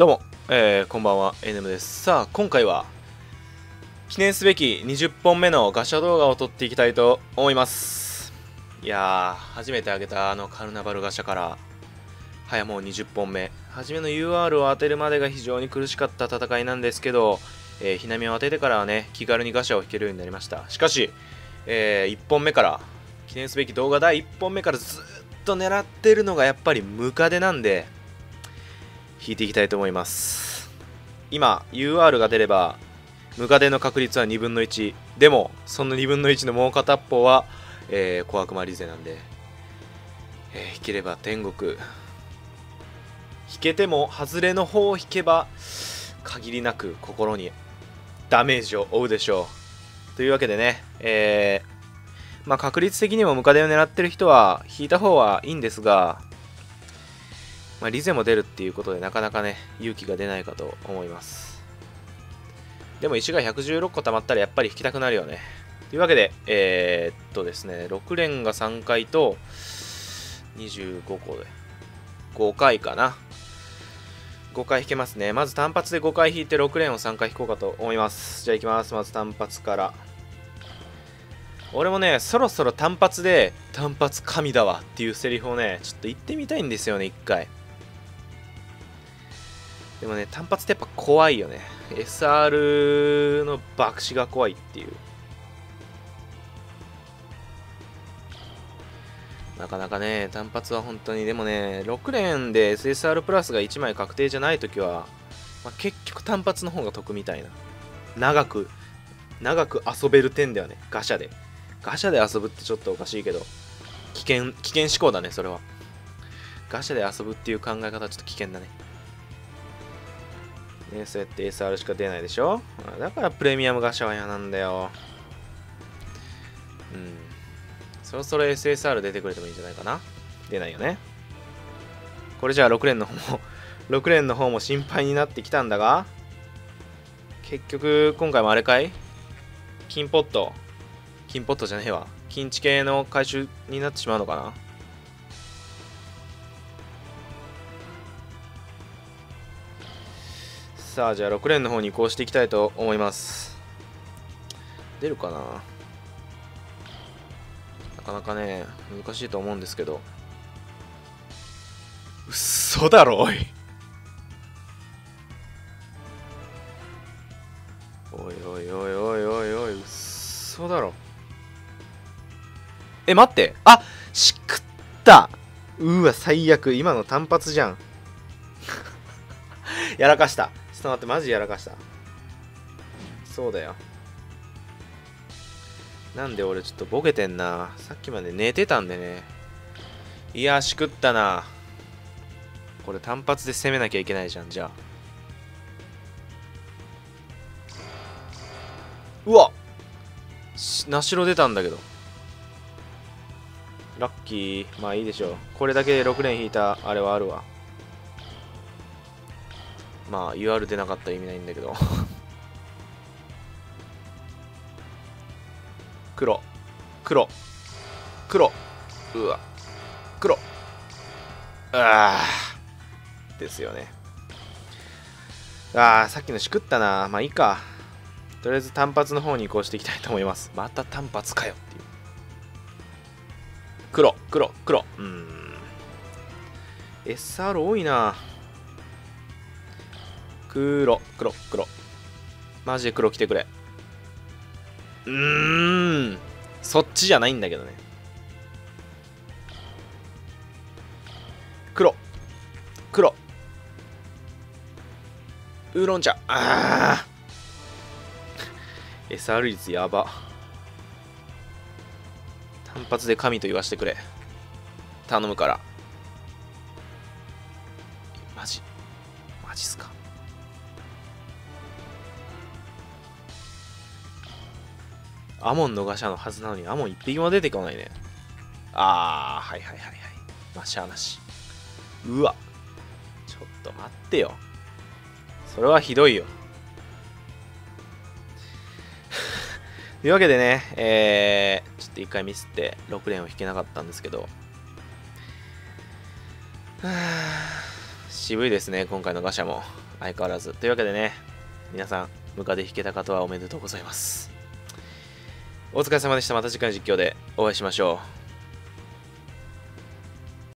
どうも、こんばんは、NM です。さあ、今回は、記念すべき20本目のガシャ動画を撮っていきたいと思います。いやー、初めてあげたあのカルナバルガシャから、早もう20本目。初めの UR を当てるまでが非常に苦しかった戦いなんですけど、ひなみを当ててからはね、気軽にガシャを引けるようになりました。しかし、1本目から、記念すべき動画第1本目からずっと狙ってるのがやっぱりムカデなんで、引いていきたいと思います。今 UR が出ればムカデの確率は2分の1でも、その2分の1のもう片っぽは、小悪魔リゼなんで、引ければ天国、引けても外れの方を引けば限りなく心にダメージを負うでしょう。というわけでね、まあ、確率的にもムカデを狙ってる人は引いた方はいいんですが、まあ、リゼも出るっていうことでなかなかね、勇気が出ないかと思います。でも石が116個溜まったらやっぱり引きたくなるよね。というわけで、ですね、6連が3回と25個で5回かな。5回引けますね。まず単発で5回引いて6連を3回引こうかと思います。じゃあ行きます。まず単発から。俺もね、そろそろ単発で単発神だわっていうセリフをね、ちょっと言ってみたいんですよね、一回。でもね、単発ってやっぱ怖いよね。SR の爆死が怖いっていう。なかなかね、単発は本当に、でもね、6連で SSR プラスが1枚確定じゃないときは、まあ、結局単発の方が得みたいな。長く遊べる点ではね、ガシャで。ガシャで遊ぶってちょっとおかしいけど、危険思考だね、それは。ガシャで遊ぶっていう考え方はちょっと危険だね。ね、そうやって SR しか出ないでしょ。だからプレミアムガシャは嫌なんだよ。うん。そろそろ SSR 出てくれてもいいんじゃないかな。出ないよね。これじゃあ6連の方も心配になってきたんだが、結局、今回もあれかい？金ポット。金ポットじゃねえわ。金地系の回収になってしまうのかな？さあ、じゃあ6連の方に移行していきたいと思います。出るかな？なかなかね、難しいと思うんですけど。嘘だろ、おい！おいおいおいおいおいおい、嘘だろ。え、待って。あ、しくった。うわ、最悪。今の単発じゃん。やらかした。ちょっと待って、マジやらかした。そうだよ。なんで俺ちょっとボケてんな。さっきまで寝てたんでね。いや、しくったな。これ単発で攻めなきゃいけないじゃん、じゃあ。うわ、なしろ出たんだけど。ラッキー。まあいいでしょう。これだけで6連引いたあれはあるわ。まあ UR 出なかったら意味ないんだけど。黒。黒。黒。うわ。黒。ああ。ですよね。ああ、さっきのしくったな。まあいいか。とりあえず単発の方に移行していきたいと思います。また単発かよっていう。黒、黒、黒。SR 多いな。黒、黒、黒。マジで黒来てくれ。そっちじゃないんだけどね。黒、黒。ウーロン茶。ああ。SR 率やば。単発で神と言わせてくれ。頼むから。マジっすか。アモンのガシャのはずなのに、アモン一匹も出てこないね。あー、はいはいはいはい。まあ、しゃあなし。うわ。ちょっと待ってよ。それはひどいよ。というわけでね、ちょっと一回ミスって6連を引けなかったんですけど、はぁ、渋いですね、今回のガシャも。相変わらず。というわけでね、皆さん、ムカデ引けた方はおめでとうございます。お疲れ様でした。また次回の実況でお会いしましょう。